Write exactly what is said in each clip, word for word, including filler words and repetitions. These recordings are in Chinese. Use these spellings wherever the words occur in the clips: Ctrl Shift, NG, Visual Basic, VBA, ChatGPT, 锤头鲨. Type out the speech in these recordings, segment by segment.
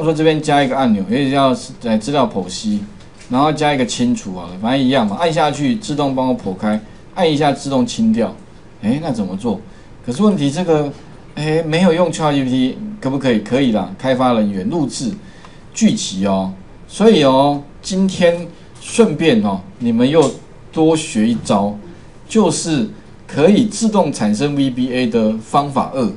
我说这边加一个按钮，也叫呃资料剖析，然后加一个清除啊，反正一样嘛，按下去自动帮我剖开，按一下自动清掉。哎，那怎么做？可是问题这个，哎，没有用 ChatGPT 可不可以？可以啦，开发人员录制聚集哦。所以哦，今天顺便哦，你们又多学一招，就是可以自动产生 V B A 的方法二。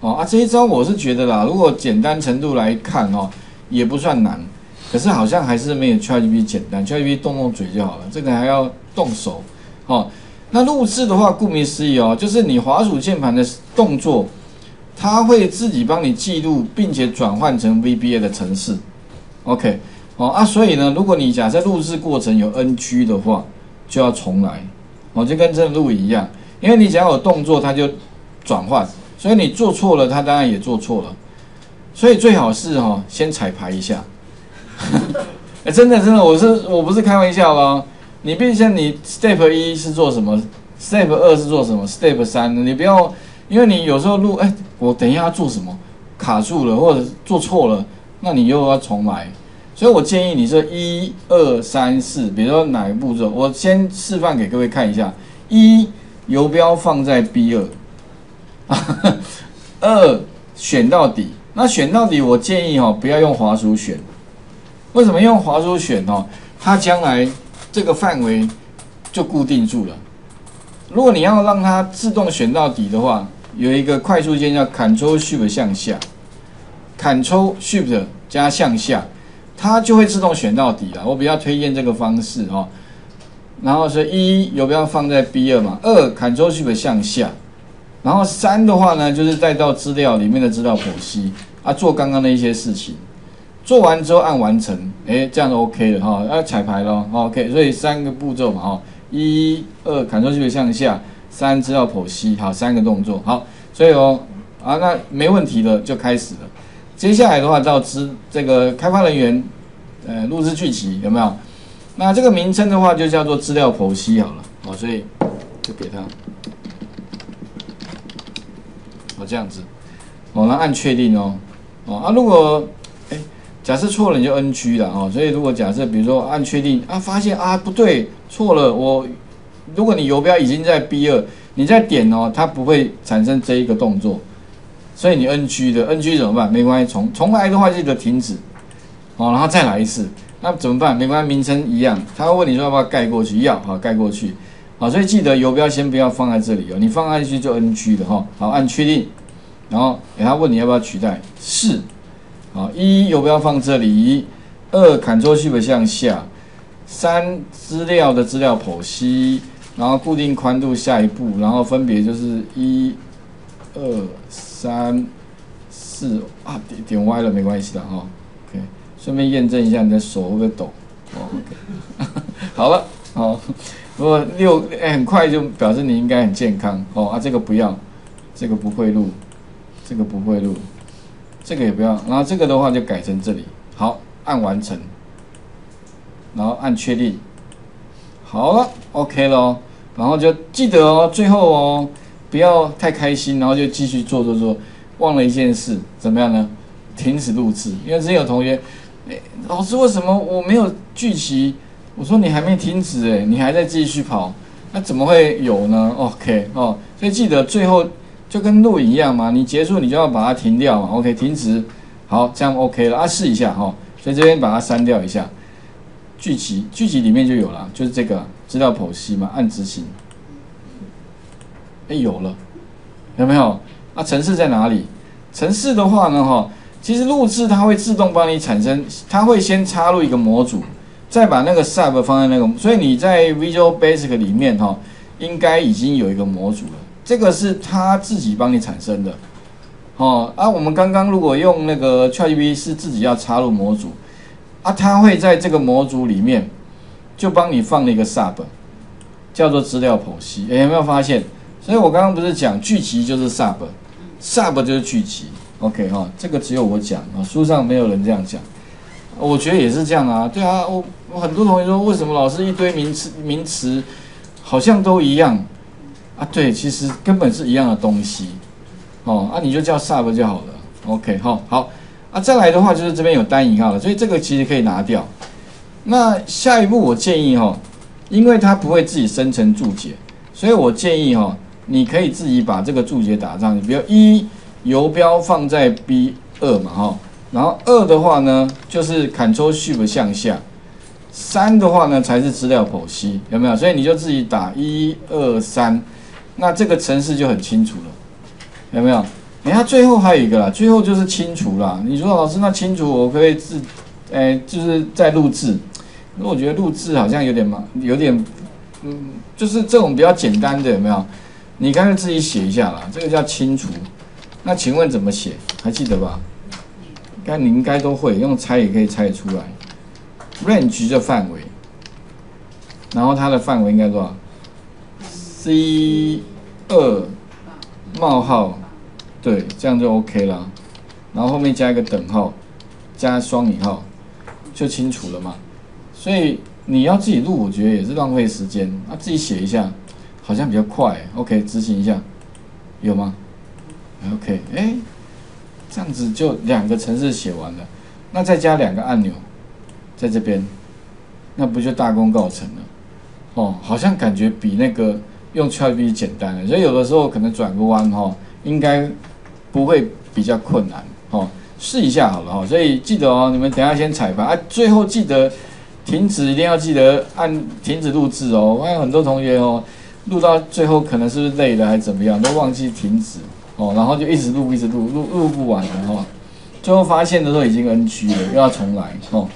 哦啊，这一招我是觉得啦，如果简单程度来看哦，也不算难，可是好像还是没有 ChatGPT 简单。ChatGPT 动动嘴就好了，这个还要动手。哦，那录制的话，顾名思义哦，就是你滑鼠键盘的动作，它会自己帮你记录，并且转换成 V B A 的程式。OK， 哦啊，所以呢，如果你假设录制过程有 N G 的话，就要重来。哦，就跟真的录影一样，因为你只要有动作，它就转换。 所以你做错了，他当然也做错了，所以最好是哈、哦、先彩排一下。欸、真的真的，我是我不是开玩笑啦。你变成你 step 一是做什么 ，step 二是做什么 ，step 三你不要，因为你有时候录哎、欸，我等一下要做什么卡住了或者做错了，那你又要重来。所以我建议你是一二三四，比如说哪个步骤，我先示范给各位看一下：一游标放在 B 二。 二选到底，那选到底，我建议哈、哦、不要用滑鼠选。为什么用滑鼠选哦？它将来这个范围就固定住了。如果你要让它自动选到底的话，有一个快速键叫 Ctrl Shift 向下 ，Ctrl Shift 加向下，它就会自动选到底了。我比较推荐这个方式哦。然后是一游标放在 B 二 嘛，二 Ctrl Shift 向下。 然后三的话呢，就是带到资料里面的资料剖析啊，做刚刚的一些事情，做完之后按完成，哎，这样就 OK 了哈，要、哦、彩排咯 ，OK， 所以三个步骤嘛哈，一、二 ，Ctrl Shift 向下，三资料剖析，好，三个动作，好，所以哦，啊，那没问题了，就开始了。接下来的话到资这个开发人员，呃，录制聚集有没有？那这个名称的话就叫做资料剖析好了，好、哦，所以就给它。 哦，这样子，哦，然后按确定哦，哦啊，如果哎假设错了你就 N G 了哦，所以如果假设比如说按确定啊，发现啊不对错了，我如果你游标已经在 B 二， 你再点哦，它不会产生这一个动作，所以你 N G 的 N G 怎么办？没关系，重重来的话记得停止，哦，然后再来一次，那怎么办？没关系，名称一样，他会问你说要不要盖过去，要，好盖过去。 好，所以记得游标先不要放在这里哦，你放下去就 N G 的哈。好，按确定，然后给他问你要不要取代，是。好，一游标放这里，二 Ctrl Shift 向下，三资料的资料剖析，然后固定宽度下一步，然后分别就是一、二、三、四啊，点点歪了没关系的哈。OK， 顺便验证一下你的手会不会抖。哦、OK， 好了，好。 如果六、欸、很快就表示你应该很健康哦啊，这个不要，这个不会录，这个不会录，这个也不要，然后这个的话就改成这里，好，按完成，然后按确定，好了 ，OK 咯，然后就记得哦，最后哦不要太开心，然后就继续做做做，忘了一件事，怎么样呢？停止录制，因为之前有同学，欸、老师为什么我没有聚集？ 我说你还没停止哎，你还在继续跑，那怎么会有呢 ？OK 哦，所以记得最后就跟录影一样嘛，你结束你就要把它停掉嘛。OK， 停止，好，这样 OK 了啊，试一下哈、哦，所以这边把它删掉一下。剧集剧集里面就有了，就是这个资料剖析嘛，按执行。哎，有了，有没有？啊，程式在哪里？程式的话呢，哈、哦，其实录制它会自动帮你产生，它会先插入一个模组。 再把那个 sub 放在那个，所以你在 Visual Basic 里面哈、哦，应该已经有一个模组了。这个是它自己帮你产生的，哦啊，我们刚刚如果用那个 ChatGPT 是自己要插入模组，啊，它会在这个模组里面就帮你放了一个 sub， 叫做资料剖析。诶，有没有发现？所以我刚刚不是讲聚集就是 sub，sub 就是聚集。OK 哈、哦，这个只有我讲啊，书上没有人这样讲。 我觉得也是这样啊，对啊，我我很多同学说，为什么老师一堆名词名词好像都一样啊？对，其实根本是一样的东西哦，啊，你就叫 sub 就好了。OK， 好、哦，好，啊，再来的话就是这边有单引号了，所以这个其实可以拿掉。那下一步我建议哈，因为它不会自己生成注解，所以我建议哈，你可以自己把这个注解打上去，比如一游标放在 B 二 嘛哈，然后二的话呢就是 Ctrl Shift 向下，三的话呢才是资料剖析，有没有？所以你就自己打一 二 三，那这个程式就很清楚了，有没有？ 哎，它最后还有一个啦，最后就是清除啦。你说老师，那清除我可以自，哎、欸，就是在录制。那我觉得录制好像有点嘛，有点，嗯，就是这种比较简单的有没有？你干脆自己写一下啦，这个叫清除。那请问怎么写？还记得吧？应该你应该都会，用猜也可以猜出来。range 的范围，然后它的范围应该多少 ？C 二冒号。 对，这样就 OK 啦。然后后面加一个等号，加双引号，就清楚了嘛。所以你要自己录，我觉得也是浪费时间啊。自己写一下，好像比较快、欸。OK， 执行一下，有吗 ？OK， 哎，这样子就两个程式写完了。那再加两个按钮，在这边，那不就大功告成了？哦，好像感觉比那个用 ChatGPT 简单了。所以有的时候可能转个弯哈、哦，应该。 不会比较困难哦，试一下好了哈、哦，所以记得哦，你们等一下先彩排啊，最后记得停止，一定要记得按停止录制哦。我看很多同学哦，录到最后可能是累了还是怎么样，都忘记停止哦，然后就一直录一直录，录录不完了哦，最后发现的时候已经 N G 了，又要重来哦。